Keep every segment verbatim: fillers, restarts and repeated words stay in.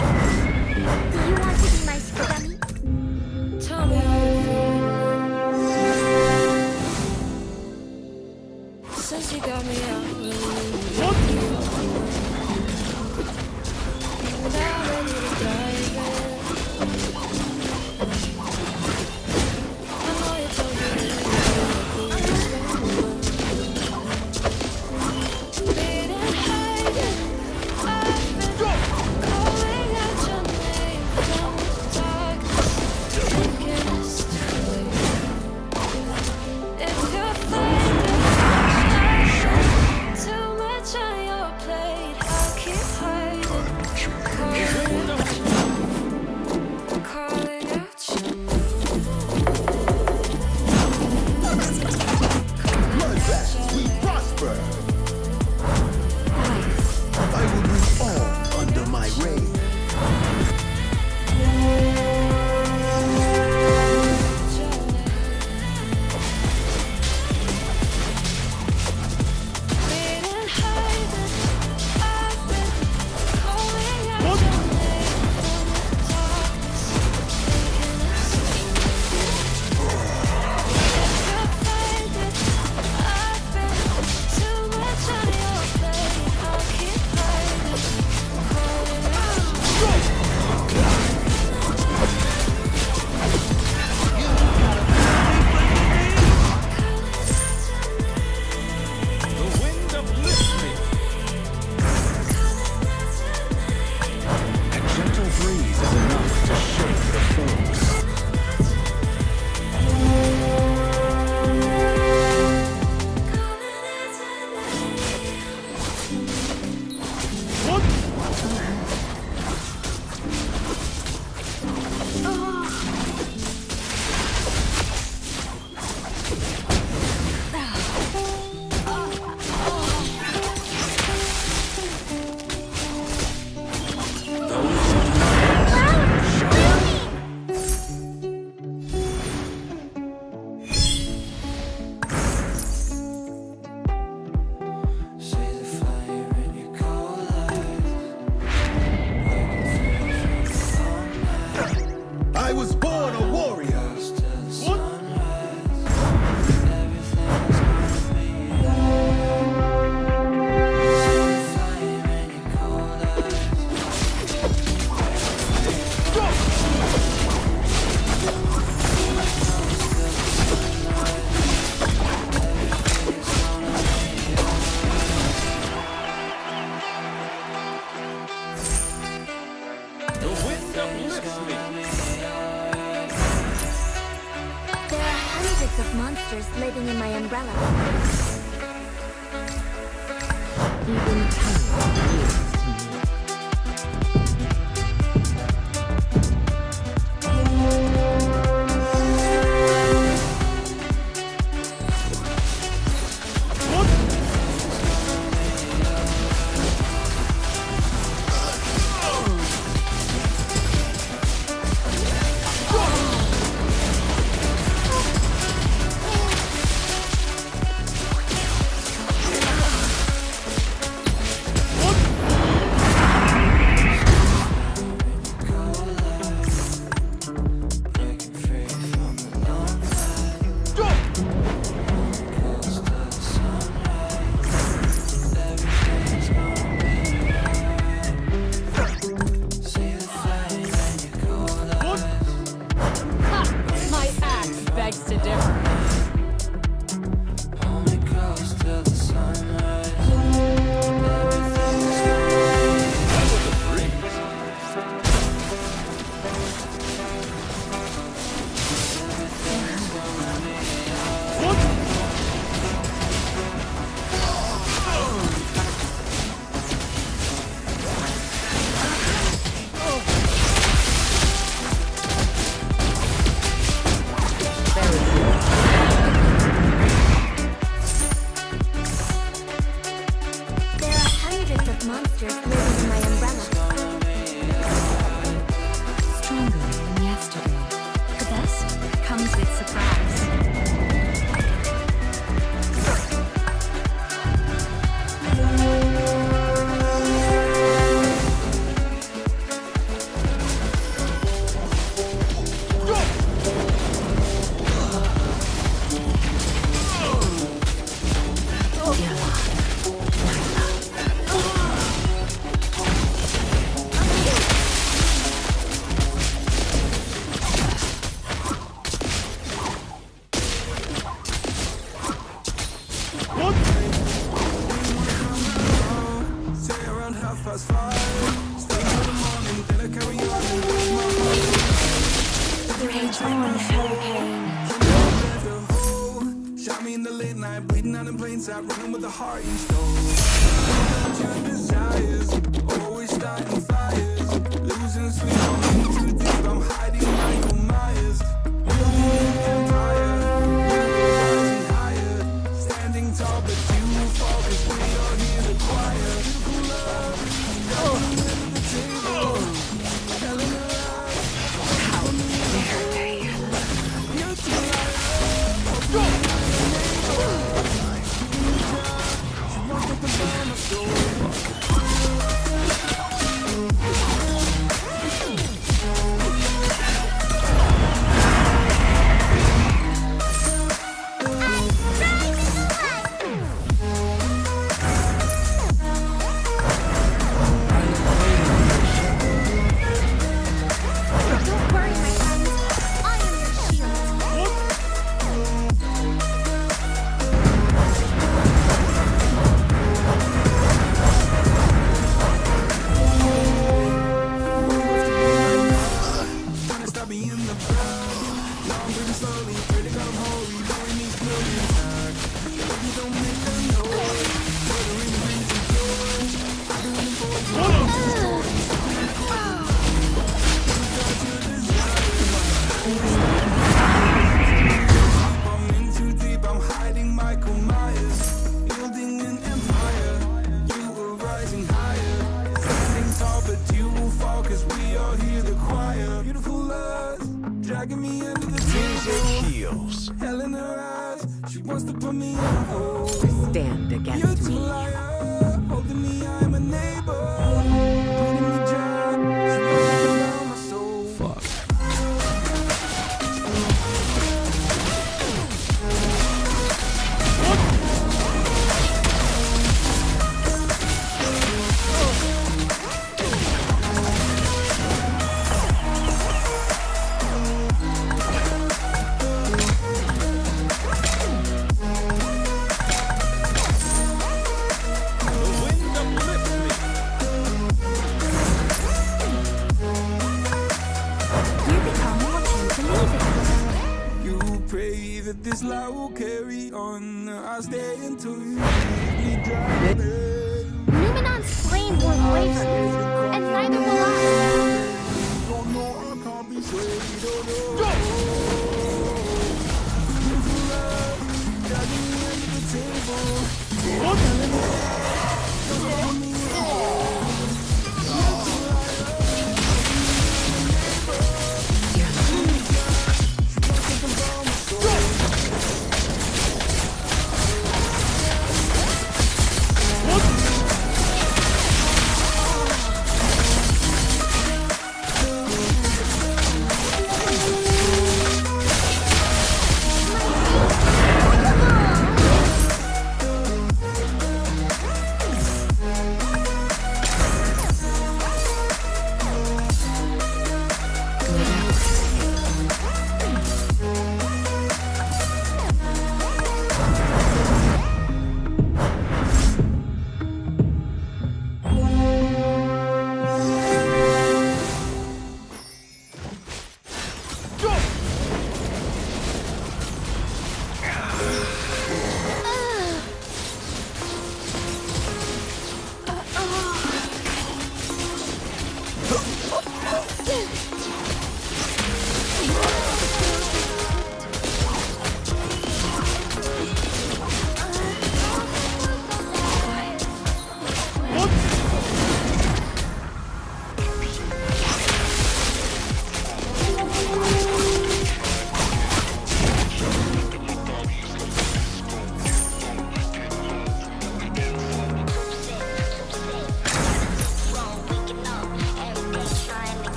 What? Shot me in the late night, bleeding out in plain sight, running with the heart you stole. Your desires, always starting fires, losing sweet home, too deep, I'm hiding Michael Myers. Building an empire, rising higher, standing tall, but you will fall, cause we are here to choir. Beautiful love, got me under the table, telling her lies, telling her lies. You're too liar. Stand against me. Holding me, I'm a neighbor. Putting me down, smoking down my soul. Fuck. This light will carry on. I'll stay until you leave me dry. Numenon's flame won't waver, and neither will I. Don't know I can't be swayed. Don't know. Beautiful love, got me under the table. What? Don't me Beautiful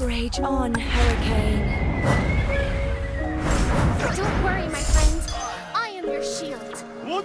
Rage on, Hurricane. Don't worry, my friends. I am your shield. What?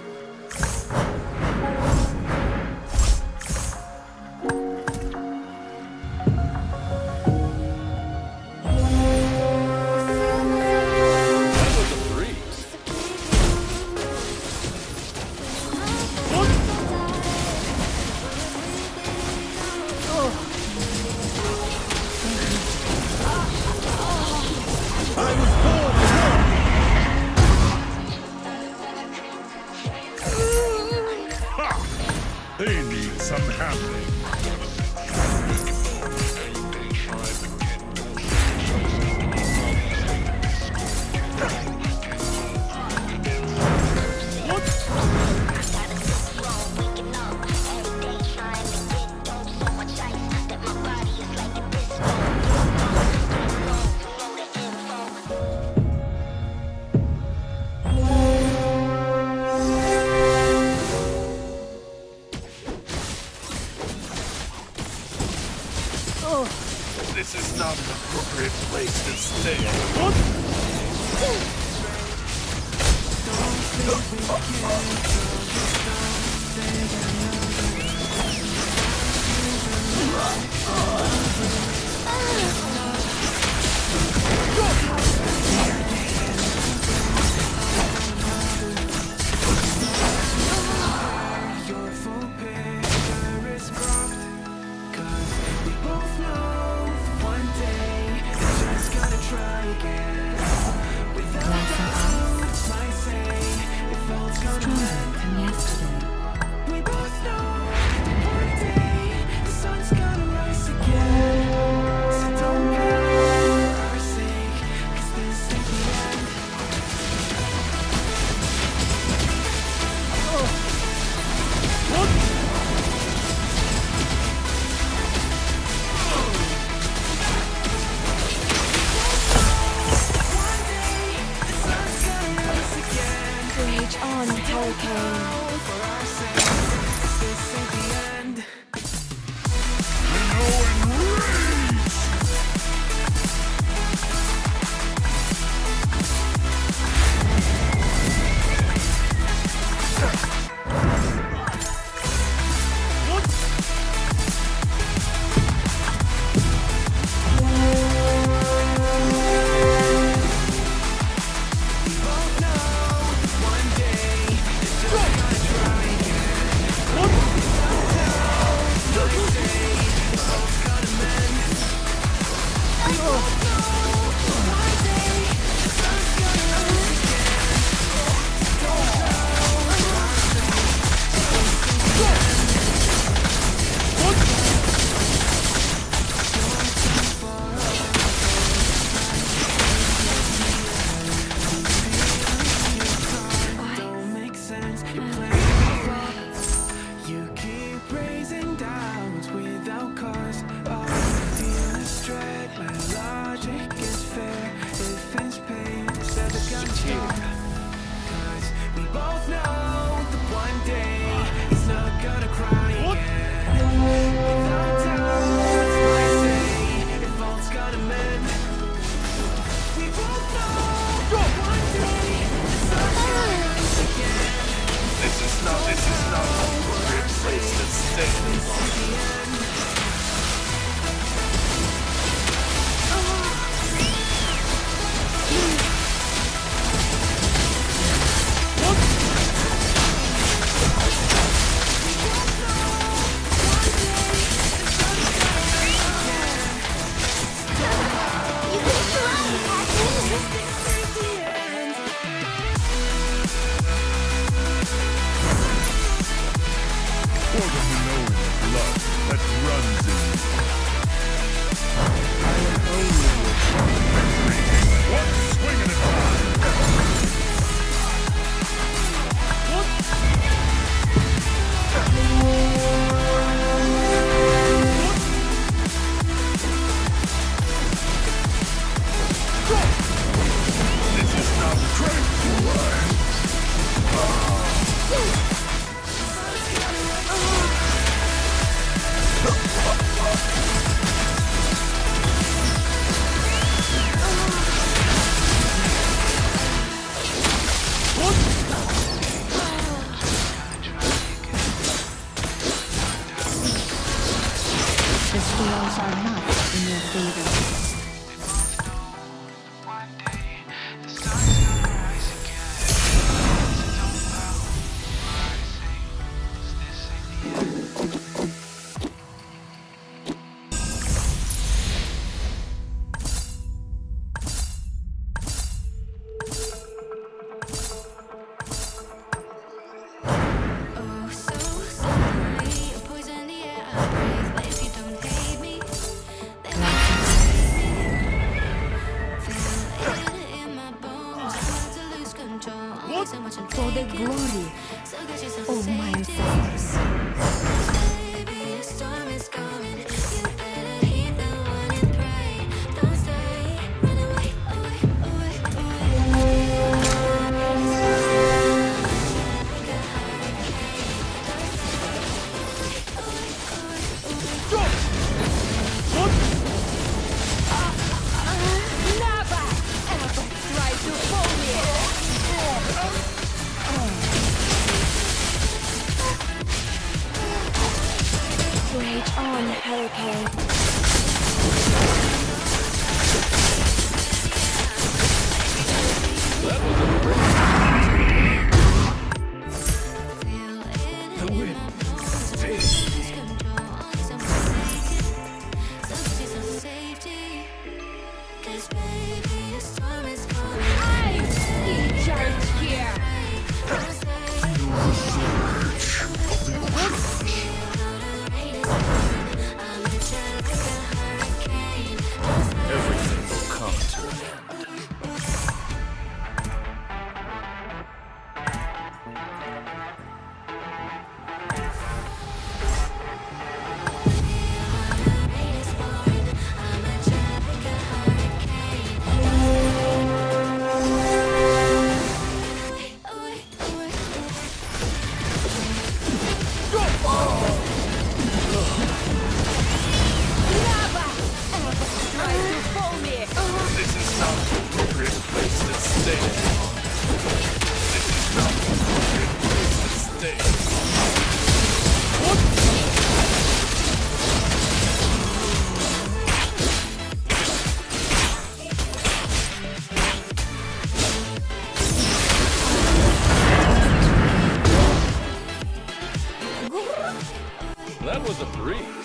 a three.